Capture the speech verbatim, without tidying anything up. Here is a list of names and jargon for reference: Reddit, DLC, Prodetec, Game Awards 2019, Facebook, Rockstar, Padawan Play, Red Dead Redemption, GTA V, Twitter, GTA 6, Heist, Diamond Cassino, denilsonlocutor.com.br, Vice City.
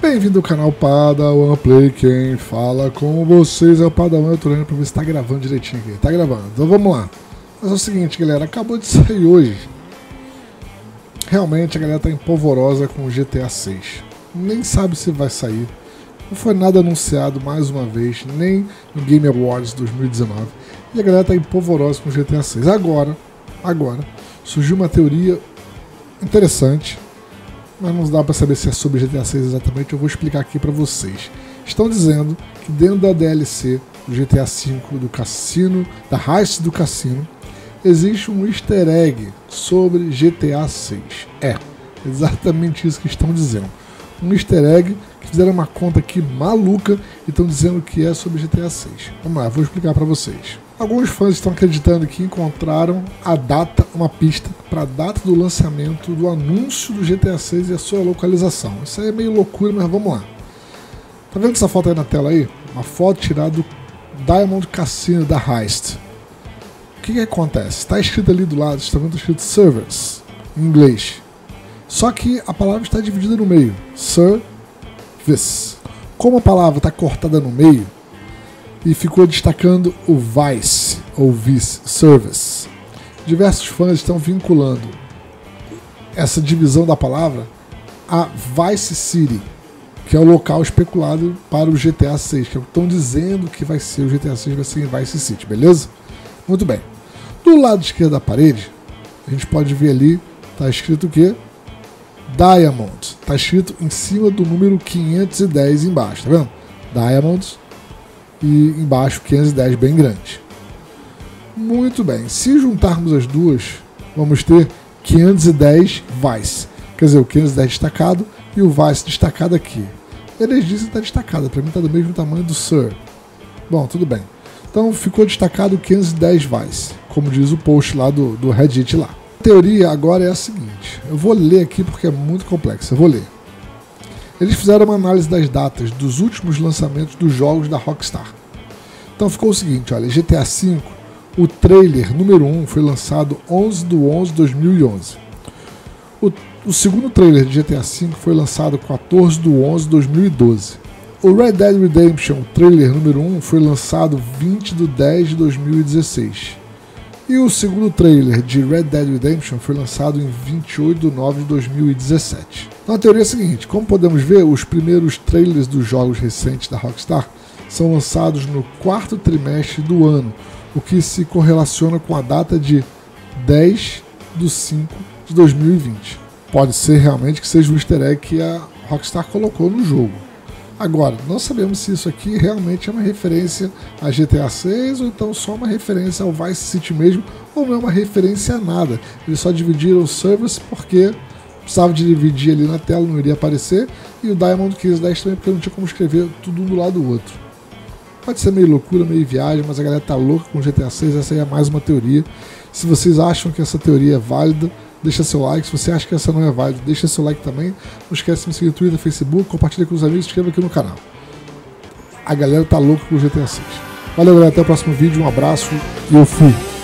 Bem-vindo ao canal Padawan Play, quem fala com vocês é o Padawan. Eu tô olhando pra ver se tá gravando direitinho aqui. Tá gravando, então vamos lá. Mas é o seguinte, galera, acabou de sair hoje. Realmente a galera tá empolvorosa com o G T A seis. Nem sabe se vai sair. Não foi nada anunciado mais uma vez, nem no Game Awards dois mil e dezenove. E a galera tá empolvorosa com o G T A seis. Agora, agora, surgiu uma teoria interessante. Mas não dá para saber se é sobre G T A seis exatamente, eu vou explicar aqui para vocês. Estão dizendo que dentro da D L C do G T A cinco, do Cassino, da Heist do Cassino, existe um easter egg sobre G T A seis. É, exatamente isso que estão dizendo. Um easter egg que fizeram uma conta aqui maluca e estão dizendo que é sobre G T A seis. Vamos lá, vou explicar para vocês. Alguns fãs estão acreditando que encontraram a data, uma pista para a data do lançamento do anúncio do G T A seis e a sua localização. Isso aí é meio loucura, mas vamos lá. Tá vendo essa foto aí na tela aí? Uma foto tirada do Diamond Cassino da Heist. O que que acontece? Está escrito ali do lado, está vendo escrito servers em inglês. Só que a palavra está dividida no meio, service. Como a palavra está cortada no meio, e ficou destacando o Vice, ou Vice Service. Diversos fãs estão vinculando essa divisão da palavra a Vice City, que é o local especulado para o G T A seis, que estão dizendo que vai ser o G T A seis vai ser em Vice City, beleza? Muito bem. Do lado esquerdo da parede, a gente pode ver ali, tá escrito o quê? Diamond. Tá escrito em cima do número quinhentos e dez embaixo, tá vendo? Diamond. E embaixo quinhentos e dez bem grande. Muito bem, se juntarmos as duas, vamos ter quinhentos e dez Vice. Quer dizer, o quinhentos e dez destacado e o Vice destacado aqui. Eles dizem que está destacado, para mim está do mesmo tamanho do Sir. Bom, tudo bem. Então ficou destacado o quinhentos e dez Vice, como diz o post lá do, do Reddit lá. A teoria agora é a seguinte, eu vou ler aqui porque é muito complexo, eu vou ler. Eles fizeram uma análise das datas dos últimos lançamentos dos jogos da Rockstar. Então ficou o seguinte, olha, G T A cinco, o trailer número um foi lançado onze de onze de dois mil e onze. O, o segundo trailer de G T A cinco foi lançado quatorze de onze de dois mil e doze. O Red Dead Redemption, o trailer número um, foi lançado vinte de dez de dois mil e dezesseis. E o segundo trailer de Red Dead Redemption foi lançado em vinte e oito de nove de dois mil e dezessete. Então a teoria é a seguinte, como podemos ver, os primeiros trailers dos jogos recentes da Rockstar são lançados no quarto trimestre do ano, o que se correlaciona com a data de dez de cinco de dois mil e vinte. Pode ser realmente que seja o easter egg que a Rockstar colocou no jogo. Agora, não sabemos se isso aqui realmente é uma referência a G T A seis ou então só uma referência ao Vice City mesmo, ou não é uma referência a nada. Eles só dividiram o service porque precisava de dividir ali na tela, não iria aparecer, e o Diamond quinhentos e dez também porque não tinha como escrever tudo um do lado do outro. Pode ser meio loucura, meio viagem, mas a galera tá louca com G T A seis, essa aí é mais uma teoria. Se vocês acham que essa teoria é válida, deixa seu like. Se você acha que essa não é válida, deixa seu like também. Não esquece de me seguir no Twitter, Facebook, compartilha com os amigos, se inscreva aqui no canal. A galera tá louca com o G T A seis. Valeu, galera, até o próximo vídeo, um abraço e eu fui!